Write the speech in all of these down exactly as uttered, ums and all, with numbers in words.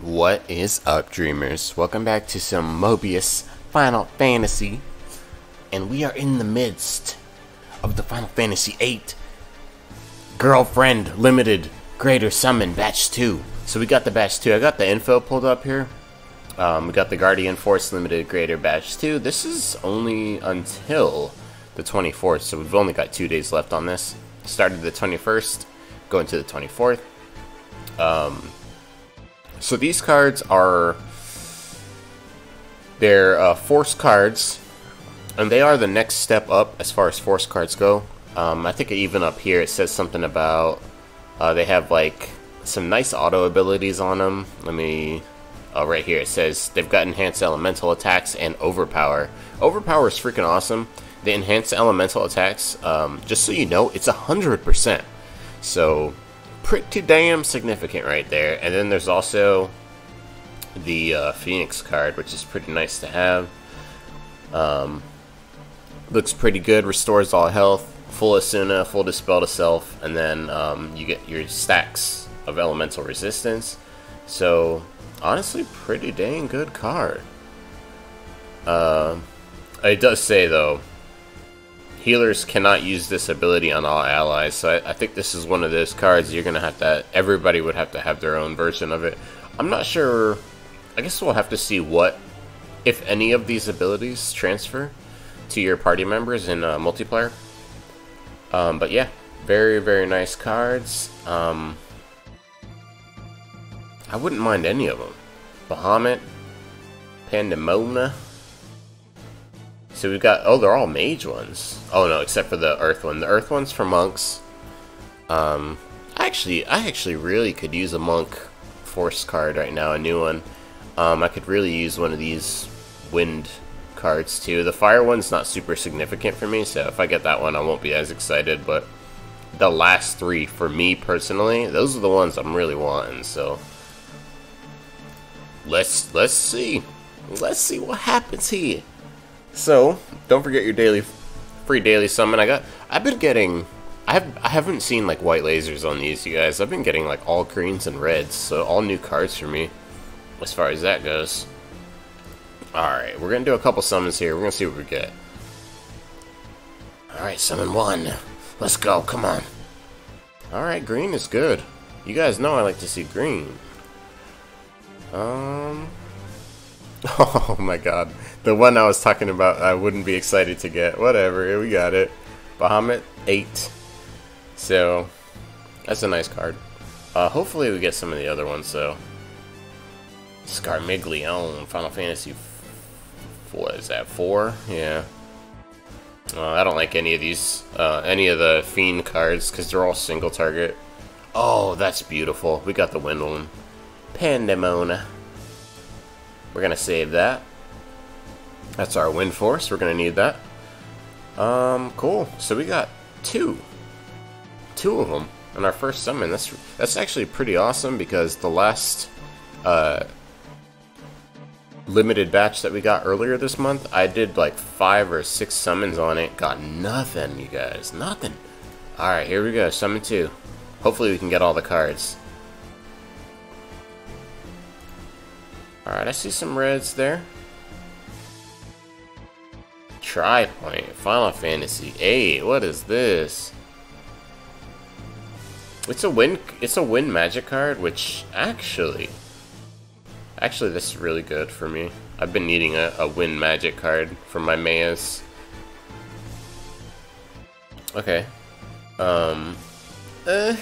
What is up, dreamers? Welcome back to some Mobius Final Fantasy, and we are in the midst of the Final Fantasy eight Girlfriend Limited Greater Summon Batch two. So we got the Batch two. I got the info pulled up here. Um, we got the Guardian Force Limited Greater Batch two. This is only until the twenty-fourth, so we've only got two days left on this. Started the twenty-first, going to the twenty-fourth. Um, so these cards are, they're uh, force cards, and they are the next step up as far as force cards go. Um, I think even up here it says something about, uh, they have like some nice auto abilities on them. Let me, oh, right here it says they've got enhanced elemental attacks and overpower. Overpower is freaking awesome. The enhanced elemental attacks, um, just so you know, it's one hundred percent. So pretty damn significant right there. And then there's also the uh, Phoenix card, which is pretty nice to have. Um, looks pretty good, restores all health, full Asuna, full Dispel to Self, and then um, you get your stacks of elemental resistance. So honestly, pretty dang good card. Uh, it does say though, healers cannot use this ability on all allies, so I, I think this is one of those cards you're gonna have to, everybody would have to have their own version of it. I'm not sure, I guess we'll have to see what, if any of these abilities transfer to your party members in uh, multiplayer. Um, but yeah, very, very nice cards. Um, I wouldn't mind any of them. Bahamut, Pandemonia. So we've got, oh, they're all mage ones. Oh no, except for the earth one. The earth one's for monks. Um, actually, I actually really could use a monk force card right now, a new one. Um, I could really use one of these wind cards too. The fire one's not super significant for me, so if I get that one, I won't be as excited. But the last three, for me personally, those are the ones I'm really wanting. So let's let's see, let's see what happens here. So, don't forget your daily, free daily summon. I got, I've been getting, I, have, I haven't seen like white lasers on these, you guys. I've been getting like all greens and reds, so all new cards for me, as far as that goes. Alright, we're going to do a couple summons here. We're going to see what we get. Alright, summon one. Let's go, come on. Alright, green is good. You guys know I like to see green. Um... Oh my god. The one I was talking about I wouldn't be excited to get. Whatever, we got it. Bahamut eight. So, that's a nice card. Uh, hopefully we get some of the other ones, though. Scarmiglione, Final Fantasy, what is that, four? Yeah. Uh, I don't like any of these, uh, any of the Fiend cards, because they're all single target. Oh, that's beautiful. We got the Windlum. Pandemonia. We're gonna save that. That's our wind force. We're gonna need that. Um, cool. So we got two, two of them in our first summon. That's that's actually pretty awesome because the last uh, limited batch that we got earlier this month, I did like five or six summons on it. Got nothing, you guys. Nothing. All right, here we go. Summon two. Hopefully we can get all the cards. Alright, I see some reds there. Tri-point, Final Fantasy eight. What is this? It's a wind. It's a wind magic card, which actually, actually, this is really good for me. I've been needing a, a wind magic card for my Mayas. Okay. Um. Eh.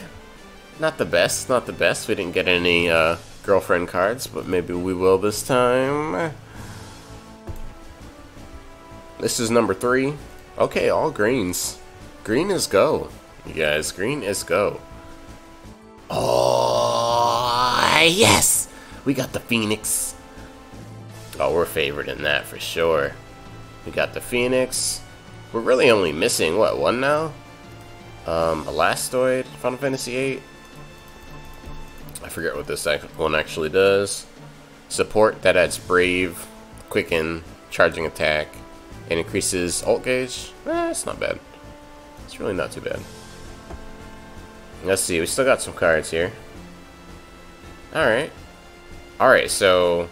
Not the best. Not the best. We didn't get any. Uh, Girlfriend cards, but maybe we will this time. This is number three. Okay, all greens. Green is go, you guys. Green is go. Oh yes, we got the Phoenix. Oh, we're favored in that for sure. We got the Phoenix. We're really only missing what, one now? Um, Elastoid, Final Fantasy eight. I forget what this one actually does. Support that adds brave, quicken, charging attack, and increases ult gauge. Eh, it's not bad. It's really not too bad. Let's see, we still got some cards here. Alright. Alright, so...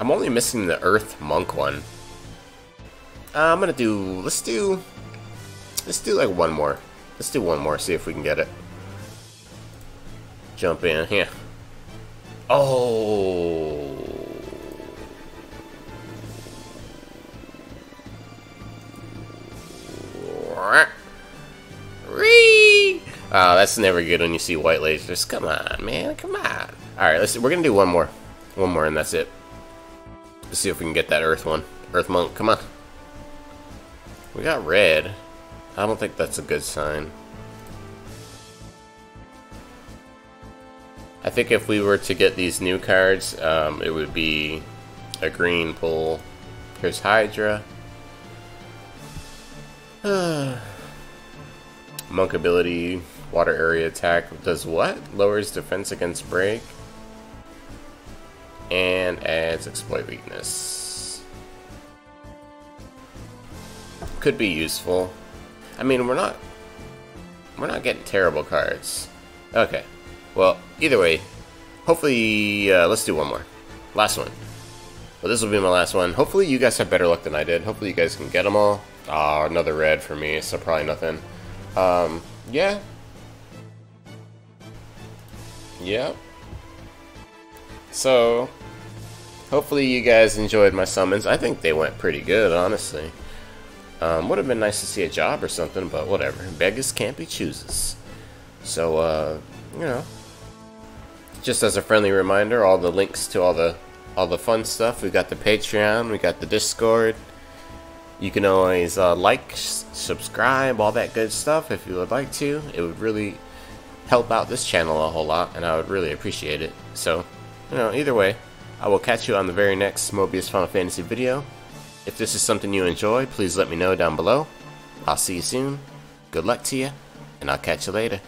I'm only missing the Earth Monk one. Uh, I'm gonna do... Let's do... Let's do, like, one more. Let's do one more, see if we can get it. Jump in, yeah. Oh! Whee! Oh, that's never good when you see white lasers. Come on, man, come on. Alright, let's. We're gonna do one more. One more, and that's it. Let's see if we can get that Earth one. Earth Monk, come on. We got red. I don't think that's a good sign. I think if we were to get these new cards, um, it would be a green pull. Here's Hydra. Monk ability, water area attack. Does what? Lowers defense against break. And adds exploit weakness. Could be useful. I mean, we're not we're not getting terrible cards. Okay. Well, either way, hopefully uh, let's do one more. Last one. Well, this will be my last one. Hopefully you guys have better luck than I did. Hopefully you guys can get them all. Ah, oh, another red for me, so probably nothing. Um, yeah. Yeah. So, hopefully you guys enjoyed my summons. I think they went pretty good, honestly. Um, would have been nice to see a job or something, but whatever. Beggars can't be choosers. So, uh, you know, just as a friendly reminder, all the links to all the all the fun stuff. We got the Patreon, we got the Discord. You can always uh, like, subscribe, all that good stuff if you would like to. It would really help out this channel a whole lot, and I would really appreciate it. So, you know, either way, I will catch you on the very next Mobius Final Fantasy video. If this is something you enjoy, please let me know down below. I'll see you soon. Good luck to you, and I'll catch you later.